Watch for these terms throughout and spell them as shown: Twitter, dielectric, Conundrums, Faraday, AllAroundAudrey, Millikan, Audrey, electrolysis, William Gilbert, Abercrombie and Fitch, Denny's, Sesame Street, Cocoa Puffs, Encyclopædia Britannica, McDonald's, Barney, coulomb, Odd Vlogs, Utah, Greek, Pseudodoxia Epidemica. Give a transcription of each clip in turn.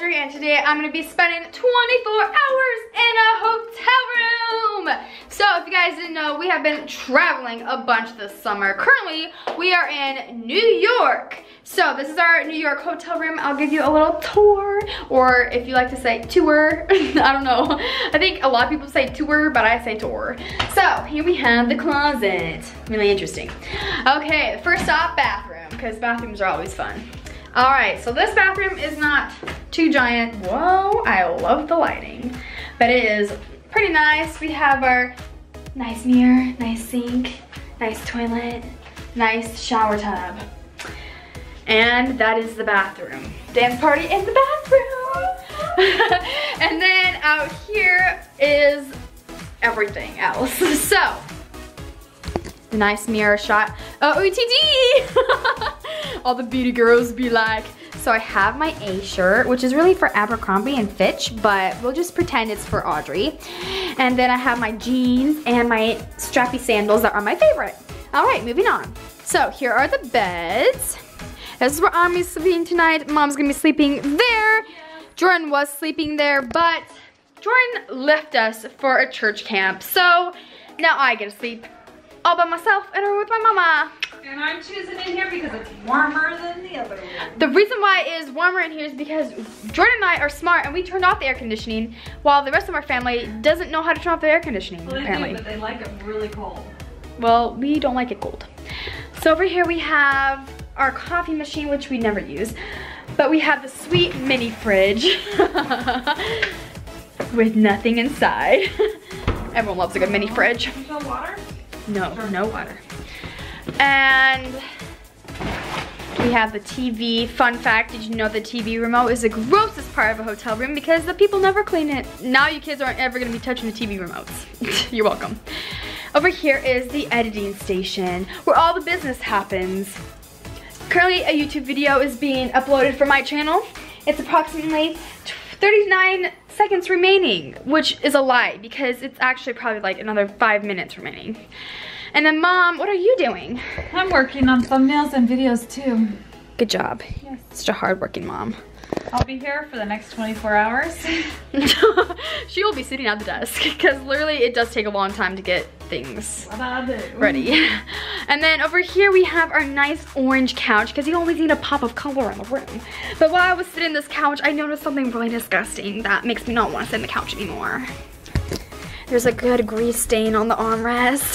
Audrey, and today I'm going to be spending 24 hours in a hotel room. So if you guys didn't know, we have been traveling a bunch this summer. Currently, we are in New York. So this is our New York hotel room. I'll give you a little tour, or if you like to say tour. I don't know. I think a lot of people say tour, but I say tour. So here we have the closet. Really interesting. Okay, first off, bathroom, because bathrooms are always fun. All right, so this bathroom is not too giant. Whoa, I love the lighting. But it is pretty nice. We have our nice mirror, nice sink, nice toilet, nice shower tub. And that is the bathroom. Dance party in the bathroom. And then out here is everything else. So, nice mirror shot. OOTD! All the beauty girls be like. So I have my A shirt, which is really for Abercrombie and Fitch, but we'll just pretend it's for Audrey. And then I have my jeans and my strappy sandals that are my favorite. All right, moving on. So here are the beds. This is where I'm gonna be sleeping tonight. Mom's gonna be sleeping there. Jordan was sleeping there, but Jordan left us for a church camp. So now I get to sleep all by myself and with my mama. And I'm choosing in here because it's warmer than the other one. The reason why it is warmer in here is because Jordan and I are smart and we turned off the air conditioning while the rest of our family doesn't know how to turn off the air conditioning, well, apparently. They do, but they like it really cold. Well, we don't like it cold. So over here we have our coffee machine, which we never use. But we have the sweet mini fridge with nothing inside. Everyone loves a good mini fridge. No water? No, no water. And we have the TV. Fun fact, did you know the TV remote is the grossest part of a hotel room because the people never clean it. Now you kids aren't ever gonna be touching the TV remotes. You're welcome. Over here is the editing station where all the business happens. Currently a YouTube video is being uploaded for my channel. It's approximately 39 seconds remaining, which is a lie because it's actually probably like another 5 minutes remaining. And then, Mom, what are you doing? I'm working on thumbnails and videos, too. Good job. Yes. Such a hard-working mom. I'll be here for the next 24 hours. She will be sitting at the desk, because literally it does take a long time to get things ready. And then over here we have our nice orange couch, because you always need a pop of color in the room. But while I was sitting on this couch, I noticed something really disgusting that makes me not want to sit on the couch anymore. There's a good grease stain on the armrest.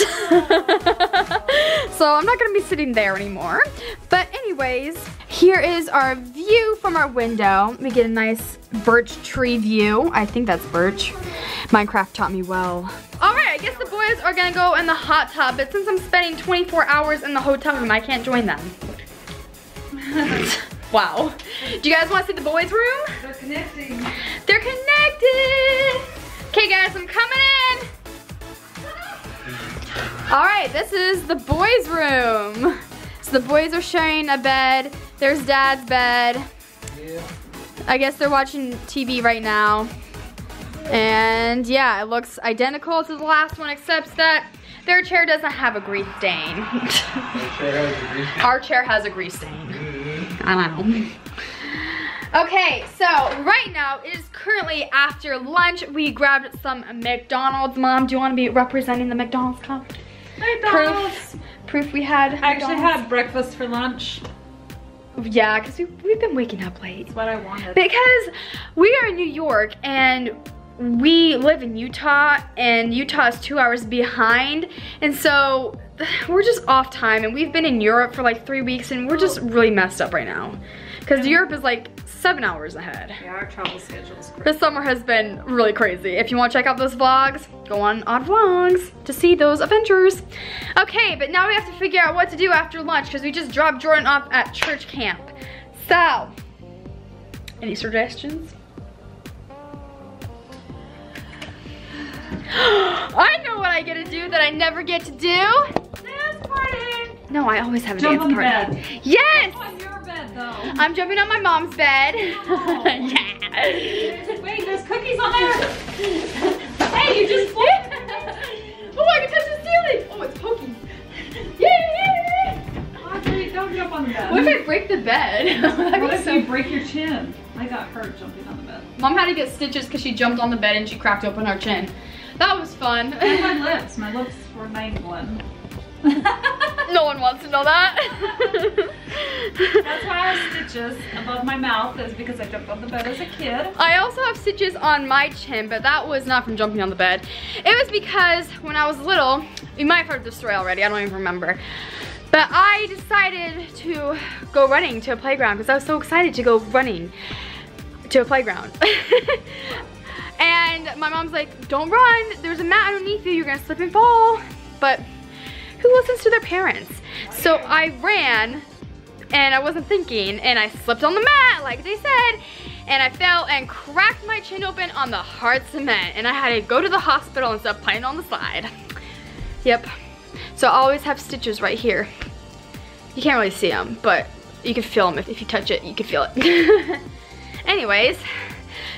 So I'm not gonna be sitting there anymore. But anyways, here is our view from our window. We get a nice birch tree view. I think that's birch. Minecraft taught me well. All right, I guess the boys are gonna go in the hot tub, but since I'm spending 24 hours in the hotel room, I can't join them. Wow. Do you guys wanna see the boys' room? They're connecting. They're connected. Okay guys, I'm coming in. All right, this is the boys' room. So the boys are sharing a bed. There's Dad's bed. Yeah. I guess they're watching TV right now. And yeah, it looks identical to the last one, except that their chair doesn't have a grease stain. Our chair has a grease stain. Mm-hmm. I don't know. Okay, so right now it is currently after lunch. We grabbed some McDonald's. Mom, do you want to be representing the McDonald's cup? McDonald's. Proof we had McDonald's. I actually had breakfast for lunch. Yeah, because we've been waking up late. That's what I wanted. Because we are in New York and we live in Utah, and Utah is 2 hours behind, and so we're just off time, and we've been in Europe for like 3 weeks, and we're just really messed up right now. Because Europe is like 7 hours ahead. Yeah, our travel schedule is crazy. This summer has been really crazy. If you want to check out those vlogs, go on Odd Vlogs to see those adventures. Okay, but now we have to figure out what to do after lunch because we just dropped Jordan off at church camp. So, any suggestions? I know what I get to do that I never get to do. Dance party. No, I always have a dance party. Bed. Yes. Jump on your bed, though. I'm jumping on my mom's bed. Oh. Yeah. Wait, there's cookies on there. Hey, you just flipped. Oh, I can touch the ceiling. Oh, it's poking. Yeah. Audrey, don't jump on the bed. What if I break the bed? What if you break your chin? I got hurt jumping on the bed. Mom had to get stitches because she jumped on the bed and she cracked open her chin. That was fun. And my lips. My lips were mangled. No one wants to know that. That's why I have stitches above my mouth, is because I jumped on the bed as a kid. I also have stitches on my chin, but that was not from jumping on the bed. It was because when I was little, you might have heard this story already, I don't even remember. But I decided to go running to a playground because I was so excited to go running to a playground. And my mom's like, don't run, there's a mat underneath you, you're gonna slip and fall. But who listens to their parents? So I ran and I wasn't thinking and I slipped on the mat like they said and I fell and cracked my chin open on the hard cement and I had to go to the hospital and stuff, playing on the slide. Yep. So I always have stitches right here. You can't really see them, but you can feel them. If you touch it, you can feel it. Anyways,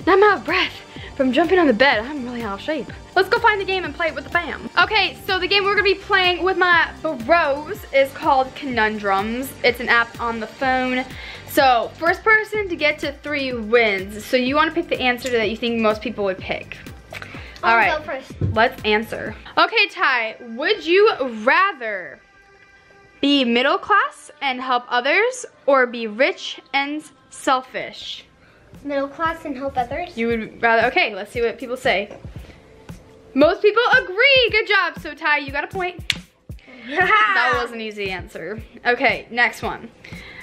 now I'm out of breath from jumping on the bed. I'm really out of shape. Let's go find the game and play it with the fam. Okay, so the game we're gonna be playing with my bros is called Conundrums. It's an app on the phone. So first person to get to 3 wins. So you wanna pick the answer that you think most people would pick. All right, go first. Let's answer. Okay, Ty, would you rather be middle class and help others or be rich and selfish? Middle class and help others. You would rather, okay, let's see what people say. Most people agree, good job. So Ty, you got a point. Yeah. That was an easy answer. Okay, next one.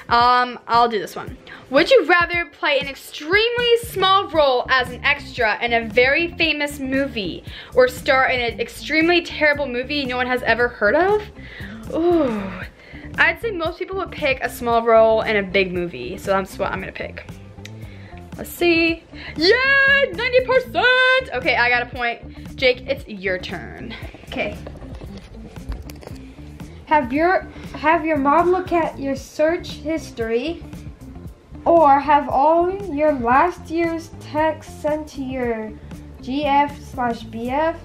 I'll do this one. Would you rather play an extremely small role as an extra in a very famous movie or star in an extremely terrible movie no one has ever heard of? Ooh, I'd say most people would pick a small role in a big movie, so that's what I'm gonna pick. Let's see. Yeah, 90%. Okay, I got a point. Jake, it's your turn. Okay. Have your mom look at your search history or have all your last year's texts sent to your GF/BF.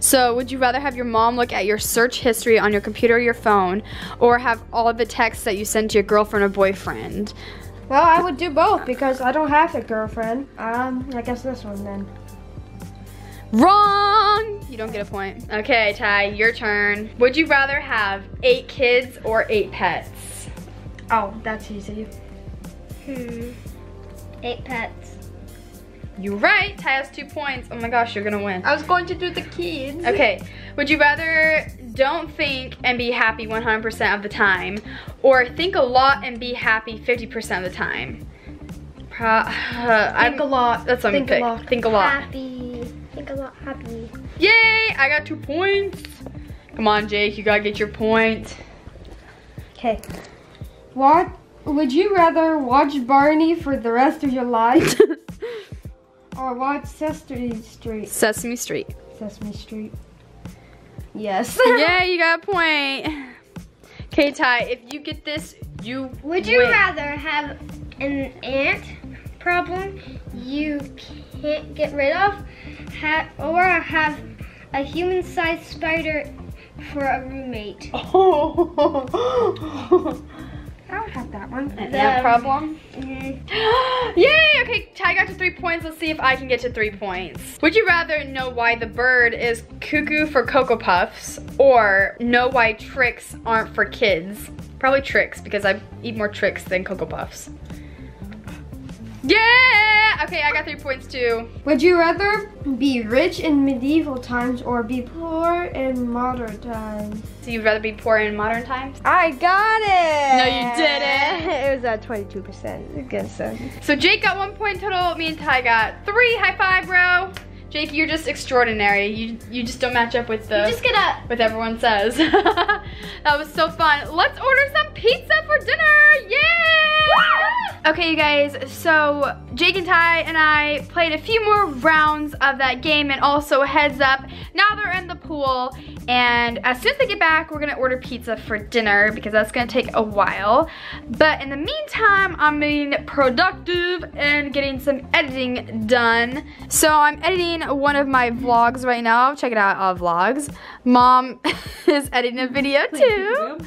So would you rather have your mom look at your search history on your computer or your phone or have all of the texts that you send to your girlfriend or boyfriend? Well, I would do both because I don't have a girlfriend. I guess this one then. Wrong! You don't get a point. Okay, Ty, your turn. Would you rather have 8 kids or 8 pets? Oh, that's easy. 8 pets. You're right, Ty has 2 points. Oh my gosh, you're gonna win. I was going to do the kids. Okay, would you rather don't think and be happy 100% of the time or think a lot and be happy 50% of the time? Think a lot. That's what I'm gonna pick. Think a lot. Happy. Think a lot happy. Yay, I got 2 points. Come on, Jake, you gotta get your point. Okay. What would you rather watch Barney for the rest of your life? Or watch Sesame Street? Sesame Street. Sesame Street. Yes. Yeah, you got a point. Okay, Ty, if you get this, you would you win. Rather have an ant problem you can't get rid of or have a human-sized spider for a roommate? Oh. I don't have that one. An ant problem? Mm-hmm. Yay! Okay, Ty got to 3 points. Let's see if I can get to 3 points. Would you rather know why the bird is cuckoo for Cocoa Puffs or know why tricks aren't for kids? Probably tricks because I eat more tricks than Cocoa Puffs. Yeah! Okay, I got 3 points too. Would you rather be rich in medieval times or be poor in modern times? So you'd rather be poor in modern times? I got it! No, you didn't! It was at 22%. Good stuff. So Jake got 1 point total, me and Ty got 3. High five, bro! Jake, you're just extraordinary. You just don't match up with what everyone says. That was so fun. Let's order some pizza for dinner. Yeah! Okay, you guys, so Jake and Ty and I played a few more rounds of that game, and also heads up, now they're in the pool And as soon as I get back, we're gonna order pizza for dinner because that's gonna take a while. But in the meantime, I'm being productive and getting some editing done. So I'm editing one of my vlogs right now. Check it out, Odd Vlogs. Mom is editing a video too.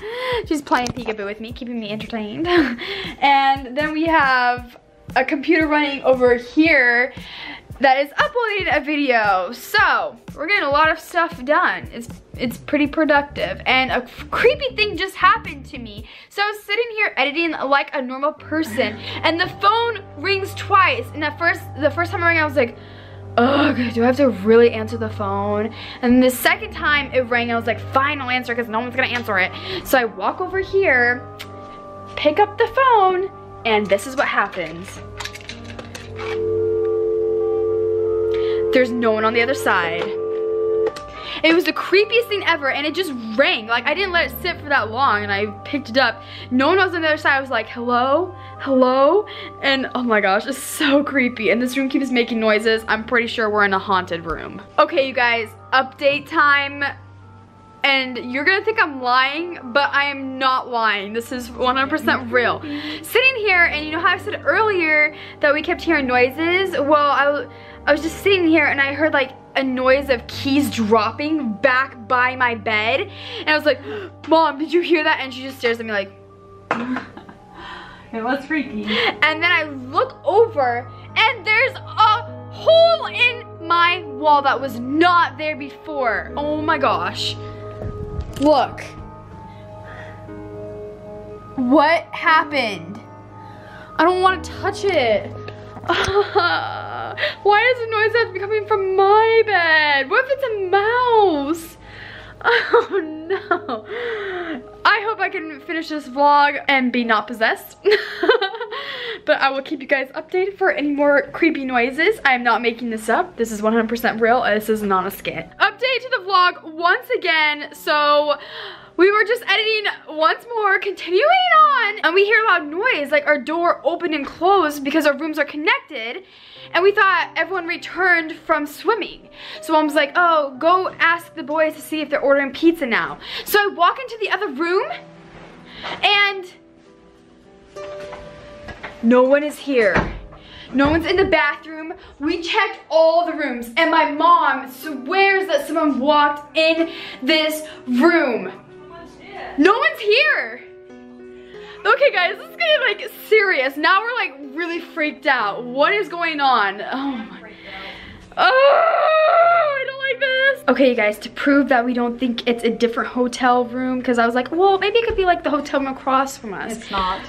She's playing peekaboo with me, keeping me entertained. And then we have a computer running over here that is uploading a video. So we're getting a lot of stuff done. It's pretty productive. And a creepy thing just happened to me. So I was sitting here editing like a normal person and the phone rings twice. And at first, the first time it rang, I was like, ugh, do I have to really answer the phone? And the second time it rang, I was like, fine, I'll answer because no one's gonna answer it. So I walk over here, pick up the phone, and this is what happens. There's no one on the other side. It was the creepiest thing ever, and it just rang. Like, I didn't let it sit for that long, and I picked it up. No one else on the other side. I was like, hello? Hello? And oh my gosh, it's so creepy. And this room keeps making noises. I'm pretty sure we're in a haunted room. Okay, you guys, update time. And you're gonna think I'm lying, but I am not lying. This is 100% real. Sitting here, and you know how I said earlier that we kept hearing noises? Well, I was just sitting here and I heard like a noise of keys dropping back by my bed. And I was like, Mom, did you hear that? And she just stares at me like. It was freaky. And then I look over and there's a hole in my wall that was not there before. Oh my gosh. Look. What happened? I don't want to touch it. Why does the noise have to be coming from my bed? What if it's a mouse? Oh no. I hope I can finish this vlog and be not possessed. But I will keep you guys updated for any more creepy noises. I am not making this up. This is 100% real. This is not a skit. Update to the vlog once again. So we were just editing once more, continuing on, and we hear a loud noise, like our door opened and closed because our rooms are connected, and we thought everyone returned from swimming. So Mom's like, oh, go ask the boys to see if they're ordering pizza now. So I walk into the other room, and no one is here. No one's in the bathroom. We checked all the rooms, and my mom swears that someone walked in this room. No one's here. Okay, guys, this is getting like serious. Now we're like really freaked out. What is going on? Oh my. Oh, I don't like this. Okay, you guys, to prove that we don't think it's a different hotel room, because I was like, well, maybe it could be like the hotel room across from us. It's not.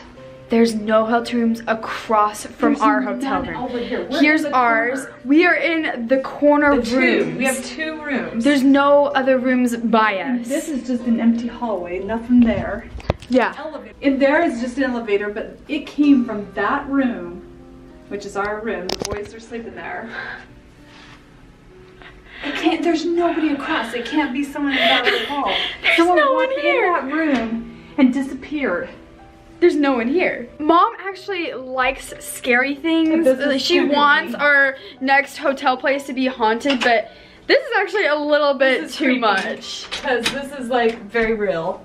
There's no hotel rooms across from our hotel room. Here's ours. We are in the corner room. We have two rooms. There's no other rooms by us. This is just an empty hallway, nothing there. Yeah. Elevator. And there is just an elevator, but it came from that room, which is our room. The boys are sleeping there. It can't, there's nobody across. It can't be someone in that other hall. There's no one here. Someone walked in that room and disappeared. There's no one here. Mom actually likes scary things. She wants our next hotel place to be haunted, but this is actually a little bit too much. Because this is like very real.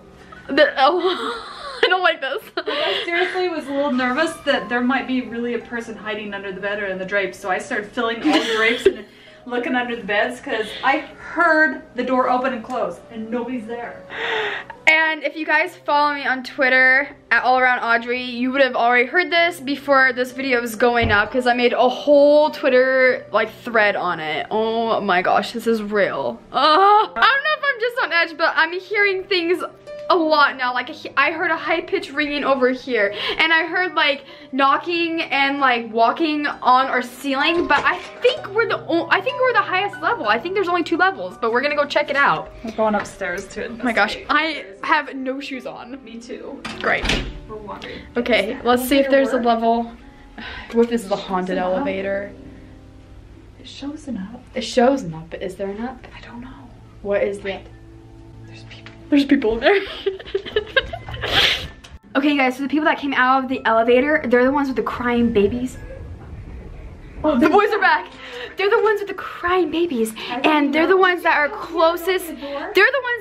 Oh, I don't like this. I seriously was a little nervous that there might be really a person hiding under the bed or in the drapes, so I started filling all the drapes and looking under the beds because I heard the door open and close and nobody's there. And if you guys follow me on Twitter at AllAroundAudrey, you would have already heard this before this video was going up because I made a whole Twitter like thread on it. Oh my gosh, this is real. Oh, I don't know if I'm just on edge, but I'm hearing things a lot now. Like I heard a high-pitched ringing over here, and I heard like knocking and like walking on our ceiling, but I think we're the highest level. I think there's only two levels, but we're gonna go check it out. We're going upstairs to it. Oh my gosh, I have no shoes on. Me too. Great. We're wandering. Okay, let's see if there's a level. What if this is a haunted elevator? It shows an up. It shows an up, but is there an up? I don't know. What is that? There's people. There's people in there. Okay, guys, so the people that came out of the elevator, they're the ones with the crying babies. Oh, the boys are back. They're the ones with the crying babies, and they're the ones that are closest. They're the ones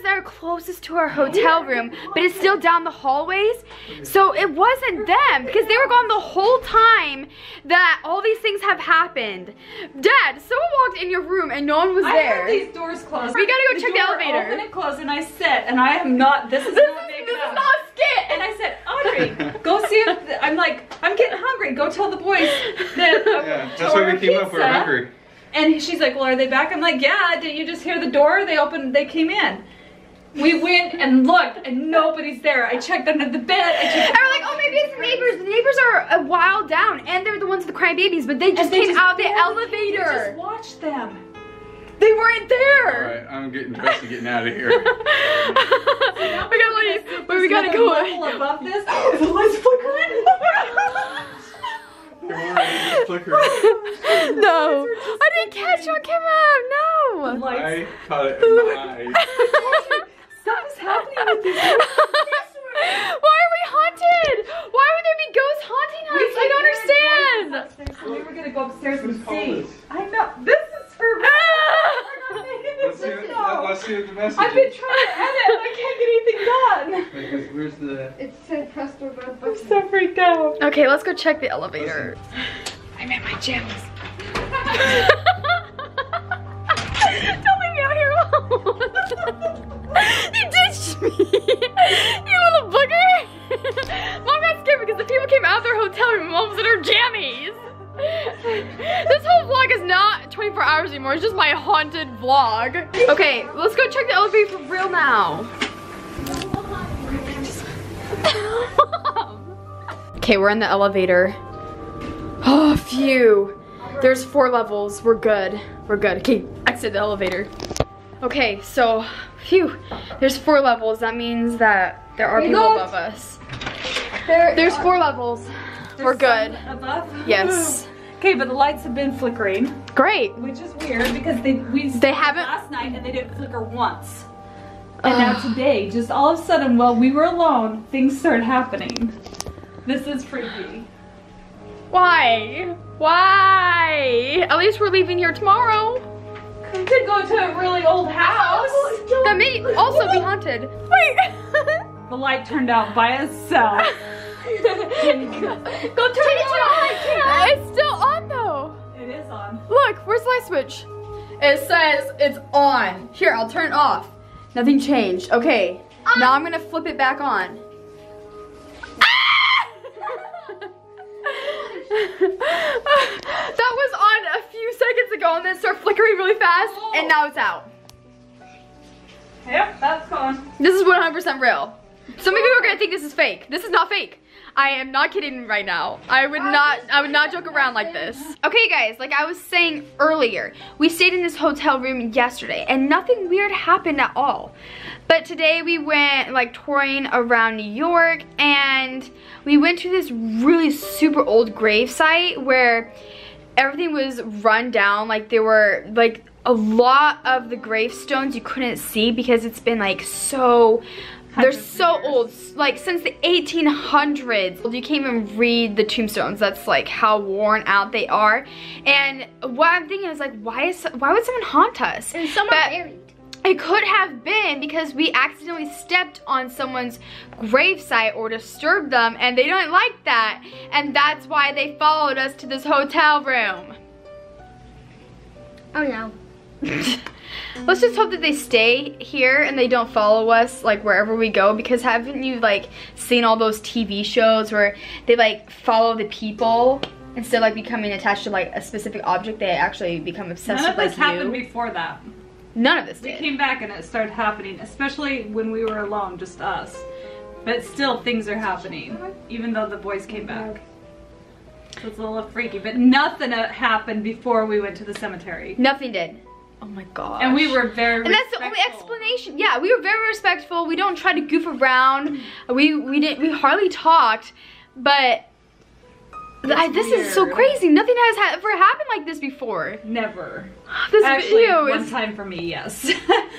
that are closest to our hotel room, but it's still down the hallways. So it wasn't them because they were gone the whole time that all these things have happened. Dad, someone walked in your room and no one was there. I heard these doors closed. We gotta go check the elevator. Open and close, and I sit, and I am not. This is not a skit. And I said, Audrey, go see if I'm like, I'm getting hungry. Go tell the boys that. Yeah, that's why we came up. We're hungry. And she's like, well, are they back? I'm like, yeah, didn't you just hear the door? They opened, they came in. We went and looked and nobody's there. I checked under the bed. And we're like, oh, maybe it's the neighbors. The neighbors are a while down and they're the ones with the crybabies, but they just came out the elevator. I just watched them. They weren't there. All right, I'm getting dressed and getting out of here. We gotta leave, but we gotta go above this. Oh, the lights flickering. No, I didn't catch what came out. No, I caught it in my eyes. Something's happening with these ghosts. Why are we haunted? Why would there be ghosts haunting us? I don't understand. So we were gonna go upstairs and see. I know this is for real. Let's see the message. I've been trying to edit and I can't get anything done. Because where's the... It said press the red button. I'm so freaked out. Okay, let's go check the elevator. I'm at my gyms. Don't leave me out here alone. You ditched me. You little booger. Mom got scared because the people came out of their hotel room and Mom was in her jammies. This whole vlog is not 24 hours anymore. It's just my haunted vlog. Okay, let's go check the elevator for real now. Okay, we're in the elevator. Oh, phew. There's 4 levels. We're good. We're good. Okay, exit the elevator. Okay, so, phew. There's 4 levels. That means that there are people above us. There's 4 levels. We're good. Above? Yes. Okay, but the lights have been flickering. Great. Which is weird because we haven't last night and they didn't flicker once. And now today, just all of a sudden, while we were alone, things started happening. This is freaky. Why? Why? At least we're leaving here tomorrow. We could go to a really old house that may also be haunted. Wait. The light turned out by itself. Go turn it on! It's still on though! It is on. Look, where's the light switch? It says it's on. Here, I'll turn it off. Nothing changed. Okay, now I'm gonna flip it back on. Ah! That was on a few seconds ago and then it started flickering really fast and now it's out. Yep, that's gone. This is 100% real. Some people are gonna think this is fake. This is not fake. I am not kidding right now. I would not joke around like this. Okay guys, like I was saying earlier, we stayed in this hotel room yesterday and nothing weird happened at all. But today we went like touring around New York and we went to this really super old gravesite where everything was run down. Like there were like a lot of the gravestones you couldn't see because it's been like so they're so old, like since the 1800s. You can't even read the tombstones. That's like how worn out they are. And what I'm thinking is like, why would someone haunt us? And someone buried. It could have been because we accidentally stepped on someone's gravesite or disturbed them and they don't like that. And that's why they followed us to this hotel room. Oh no. Let's just hope that they stay here and they don't follow us like wherever we go, because haven't you like seen all those TV shows where they like follow the people instead of like becoming attached to like a specific object? They actually become obsessed with like you. None of this happened before that. None of this did. We came back and it started happening, especially when we were alone, just us. But still things are happening even though the boys came back. So it's a little freaky, but nothing happened before we went to the cemetery. Nothing did. Oh my gosh. And we were very respectful. And that's the only explanation. Yeah, we were very respectful. We don't try to goof around. We hardly talked, but this is so crazy. Nothing has ever happened like this before. Never. This actually, video is... one time for me, yes.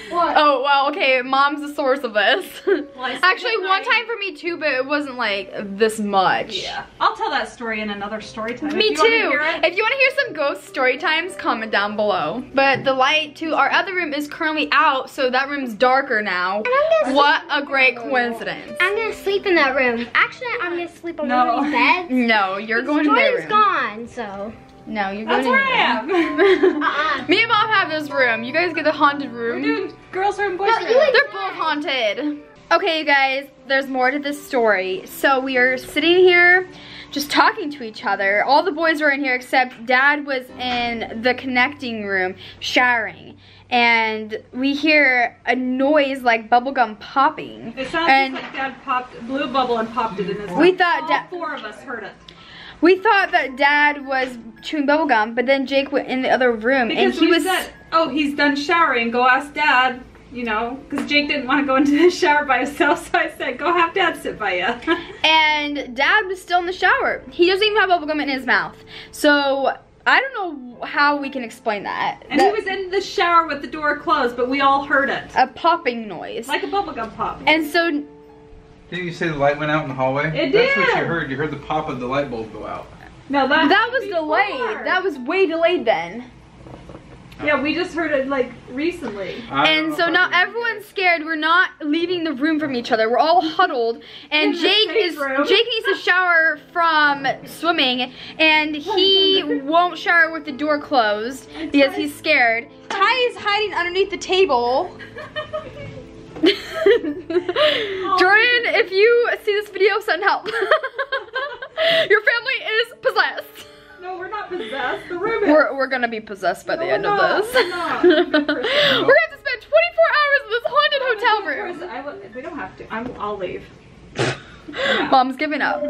What? Oh, well, okay, Mom's the source of this. Well, actually, one time for me too, but it wasn't like this much. Yeah. I'll tell that story in another story time. Me too. If you want to hear some ghost story times, comment down below. But the light to our other room is currently out, so that room's darker now. And I'm gonna what a great coincidence. I'm going to sleep in that room. Actually, I'm going to sleep on one of these beds. No, you're going to their room. Gone, so... No, you're going That's where I am. Me and Mom have this room. You guys get the haunted room. We're doing girls' room, boys' room. They're both haunted. Okay, you guys, there's more to this story. So we are sitting here just talking to each other. All the boys were in here except Dad was in the connecting room showering. And we hear a noise like bubblegum popping. It sounds just like Dad popped, blew a bubble and popped it in his mouth. All four of us heard it. We thought that Dad was chewing bubblegum, but then Jake went in the other room and he was said, oh, he's done showering, go ask Dad, you know, because Jake didn't want to go into the shower by himself, so I said, go have Dad sit by you. And Dad was still in the shower. He doesn't even have bubblegum in his mouth. So I don't know how we can explain that. And he was in the shower with the door closed, but we all heard it. A popping noise. Like a bubblegum pop. And so... Didn't you say the light went out in the hallway? It did. That's what you heard. You heard the pop of the light bulb go out. No, that was delayed. That was way delayed then. Yeah, we just heard it like recently. And so now everyone's scared. We're not leaving the room from each other. We're all huddled. And Jake needs to shower from swimming, and he won't shower with the door closed because he's scared. Ty is hiding underneath the table. Jordan, if you see this video, send help. Your family is possessed. No, we're not possessed. The room is. We're gonna be possessed by the end of this. We're not. We're gonna have to spend 24 hours in this haunted hotel room. We don't have to. I'll leave. Yeah. Mom's giving up.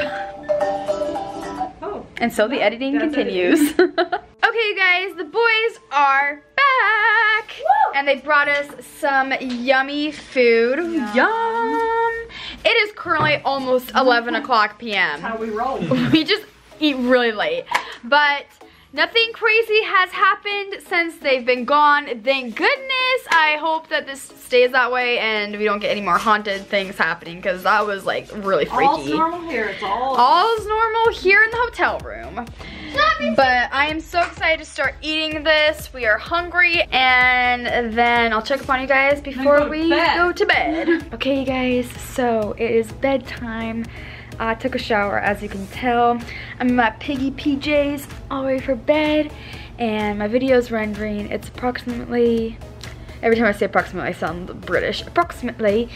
Oh. And so the editing continues. Okay, you guys, the boys are back. Woo! And they brought us some yummy food. Yum. Yum. It is currently almost 11 o'clock p.m. That's how we roll. We just eat really late. But nothing crazy has happened since they've been gone. Thank goodness. I hope that this stays that way and we don't get any more haunted things happening because that was like really freaky. All's normal here. It's all. All's normal here in the hotel room. But I am so excited to start eating this. We are hungry, and then I'll check upon you guys before we go to bed. Okay, you guys, so it is bedtime. I took a shower, as you can tell. I'm in my piggy PJs all the way for bed, and my video's rendering. It's approximately, every time I say approximately, I sound British, approximately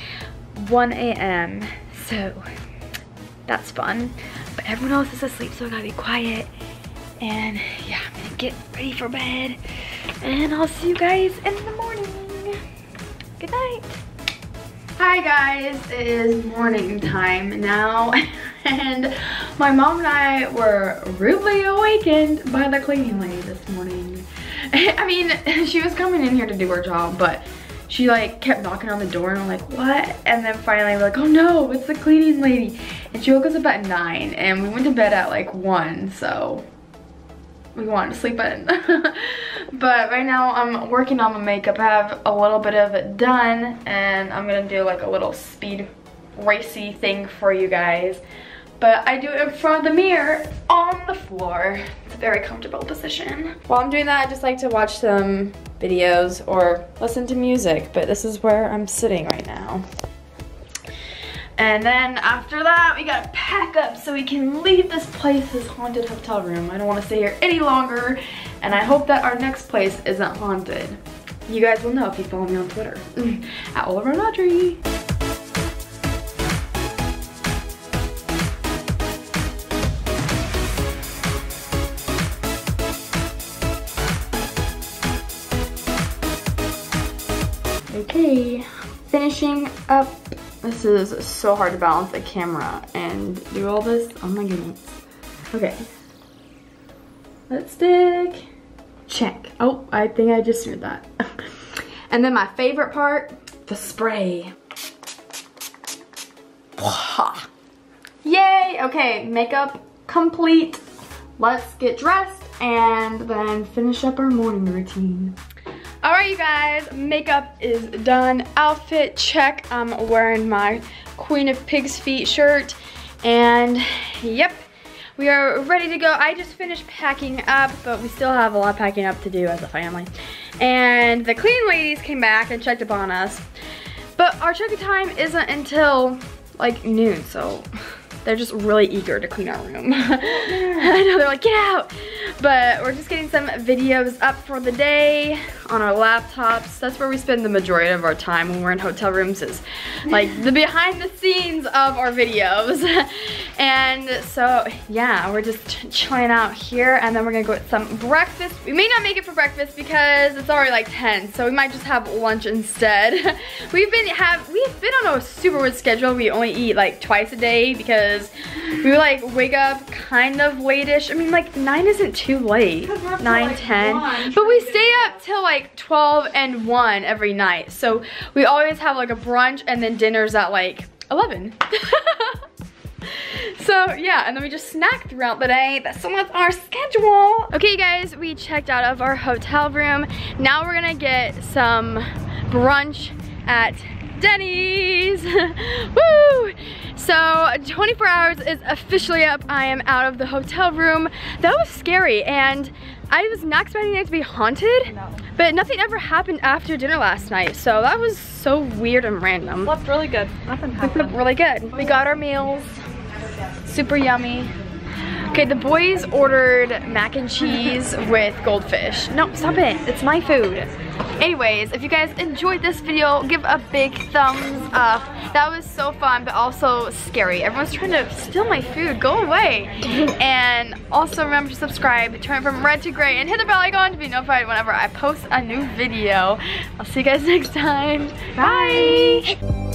1 a.m., so that's fun. But everyone else is asleep, so I gotta be quiet. And yeah, I'm gonna get ready for bed and I'll see you guys in the morning. Good night. Hi guys, it is morning time now and my mom and I were rudely awakened by the cleaning lady this morning. I mean, she was coming in here to do her job, but she like kept knocking on the door and I'm like, what? And then finally we're like, oh no, it's the cleaning lady. And she woke us up at 9 and we went to bed at like 1, so we wanted to sleep in. But right now I'm working on my makeup. I have a little bit of it done and I'm gonna do like a little speed racy thing for you guys. But I do it in front of the mirror on the floor. It's a very comfortable position. While I'm doing that, I just like to watch some videos or listen to music, but this is where I'm sitting right now. And then after that, we gotta pack up so we can leave this place, this haunted hotel room. I don't wanna stay here any longer, and I hope that our next place isn't haunted. You guys will know if you follow me on Twitter, at AllAroundAudrey. Okay, finishing up. This is so hard to balance the camera and do all this. Oh my goodness. Okay. Lipstick. Check. Oh, I think I just smeared that. And then my favorite part, the spray. Yay! Okay, makeup complete. let's get dressed and then finish up our morning routine. All right, you guys, makeup is done. Outfit check. I'm wearing my Queen of Pigs Feet shirt, and yep, we are ready to go. I just finished packing up, but we still have a lot of packing up to do as a family. And the clean ladies came back and checked upon us. But our check-in time isn't until like noon, so they're just really eager to clean our room. I know, they're like, get out! But we're just getting some videos up for the day on our laptops. That's where we spend the majority of our time when we're in hotel rooms, is like the behind the scenes of our videos. And so yeah, we're just chilling out here, and then we're gonna go get some breakfast. We may not make it for breakfast because it's already like 10, so we might just have lunch instead. we've been on a super weird schedule. We only eat like twice a day because we like wake up kind of late-ish. I mean, like 9 isn't too late, 9, like 10, but we stay up till like 12 and 1 every night, so we always have like a brunch and then dinner's at like 11. So yeah, and then we just snack throughout the day. That's so much our schedule. Okay, you guys, we checked out of our hotel room. Now we're gonna get some brunch at Denny's. Woo! So 24 hours is officially up. I am out of the hotel room. That was scary, and I was not expecting it to be haunted. No. But nothing ever happened after dinner last night, so that was so weird and random. Slept really good. Nothing happened. We slept really good. We got our meals. Super yummy. Okay, the boys ordered mac and cheese with goldfish. No, stop it. It's my food. Anyways, if you guys enjoyed this video, give a big thumbs up. That was so fun, but also scary. Everyone's trying to steal my food. Go away. And also remember to subscribe, turn it from red to gray, and hit the bell icon to be notified whenever I post a new video. I'll see you guys next time. Bye.